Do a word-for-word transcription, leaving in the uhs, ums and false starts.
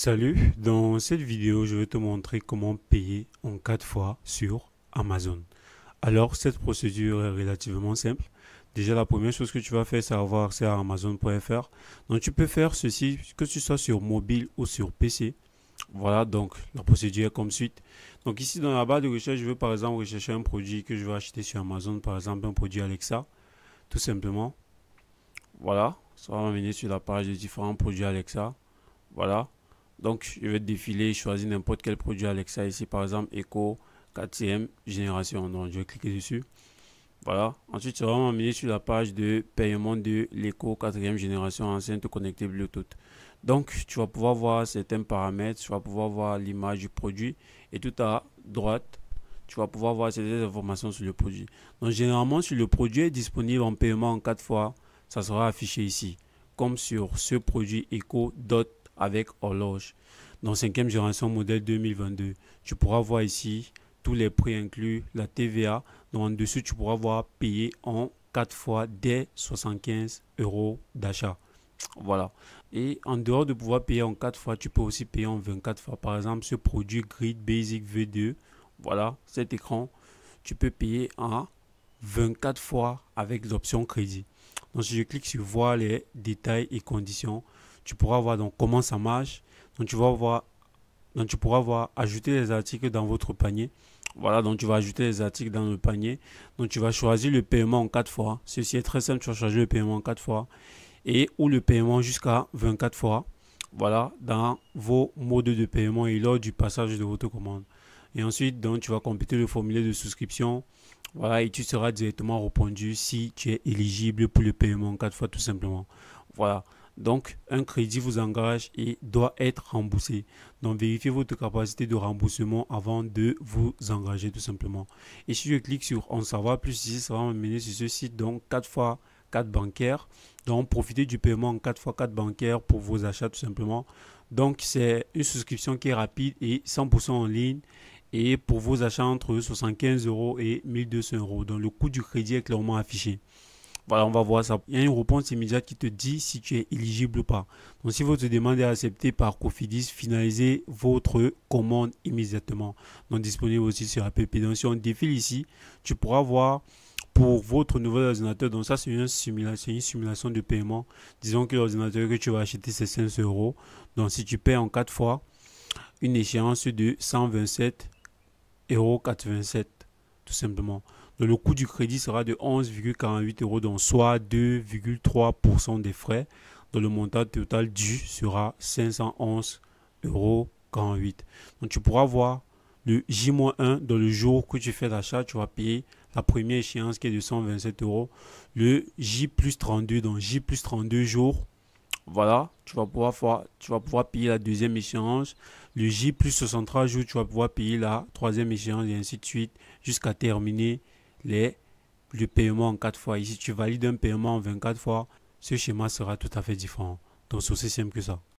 Salut, dans cette vidéo je vais te montrer comment payer en quatre fois sur Amazon. Alors cette procédure est relativement simple. Déjà la première chose que tu vas faire, c'est avoir accès à amazon point F R. Donc tu peux faire ceci, que ce soit sur mobile ou sur P C. Voilà, donc la procédure est comme suite. Donc ici dans la barre de recherche, je veux par exemple rechercher un produit que je vais acheter sur Amazon, par exemple un produit Alexa, tout simplement. Voilà, ça va m'amener sur la page des différents produits Alexa. Voilà. Donc, je vais défiler, choisir n'importe quel produit Alexa ici, par exemple, Echo quatrième génération. Donc, je vais cliquer dessus. Voilà. Ensuite, ça va m'amener sur la page de paiement de l'Echo quatrième génération enceinte connectée Bluetooth. Donc, tu vas pouvoir voir certains paramètres, tu vas pouvoir voir l'image du produit et tout à droite, tu vas pouvoir voir certaines informations sur le produit. Donc, généralement, si le produit est disponible en paiement en quatre fois, ça sera affiché ici, comme sur ce produit Echo Dot avec horloge, dans cinquième génération modèle deux mille vingt-deux. Tu pourras voir ici tous les prix inclus, la T V A. Donc en dessous, tu pourras voir payer en quatre fois dès soixante-quinze euros d'achat. Voilà. Et en dehors de pouvoir payer en quatre fois, tu peux aussi payer en vingt-quatre fois. Par exemple, ce produit Grid Basic V deux, voilà, cet écran, tu peux payer en vingt-quatre fois avec l'option crédit. Donc si je clique sur voir les détails et conditions, tu pourras voir donc comment ça marche. Donc tu vas voir, donc tu pourras voir ajouter les articles dans votre panier. Voilà, donc tu vas ajouter les articles dans le panier. Donc tu vas choisir le paiement en quatre fois. Ceci est très simple, tu vas choisir le paiement en quatre fois et ou le paiement jusqu'à vingt-quatre fois. Voilà, dans vos modes de paiement et lors du passage de votre commande. Et ensuite, donc tu vas compléter le formulaire de souscription. Voilà, et tu seras directement répondu si tu es éligible pour le paiement en quatre fois, tout simplement. Voilà. Donc, un crédit vous engage et doit être remboursé. Donc, vérifiez votre capacité de remboursement avant de vous engager, tout simplement. Et si je clique sur « En savoir plus », ici, ça va m'amener sur ce site, donc quatre fois quatre bancaires. Donc, profitez du paiement en quatre fois quatre bancaires pour vos achats, tout simplement. Donc, c'est une souscription qui est rapide et cent pour cent en ligne. Et pour vos achats entre soixante-quinze euros et mille deux cents euros. Donc, le coût du crédit est clairement affiché. Voilà, on va voir ça. Il y a une réponse immédiate qui te dit si tu es éligible ou pas. Donc, si votre demande est acceptée par Cofidis, finalisez votre commande immédiatement. Donc, disponible aussi sur Apple. Donc, si on défile ici, tu pourras voir pour votre nouvel ordinateur. Donc, ça, c'est une simulation, une simulation de paiement. Disons que l'ordinateur que tu vas acheter, c'est cinq cents euros. Donc, si tu paies en quatre fois, une échéance de cent vingt-sept virgule quatre-vingt-sept euros, tout simplement. Donc, le coût du crédit sera de onze virgule quarante-huit euros, donc soit deux virgule trois pour cent des frais. Donc, le montant total dû sera cinq cent onze virgule quarante-huit euros. Donc, tu pourras voir le J moins un, dans le jour que tu fais l'achat, tu vas payer la première échéance qui est de cent vingt-sept euros. Le J plus trente-deux, donc J plus trente-deux jours. Voilà, tu vas, pouvoir faire, tu vas pouvoir payer la deuxième échéance. Le J plus soixante-trois jours, tu vas pouvoir payer la troisième échéance et ainsi de suite jusqu'à terminer les, le paiement en quatre fois. Ici, tu valides un paiement en vingt-quatre fois. Ce schéma sera tout à fait différent. Donc, c'est aussi simple que ça.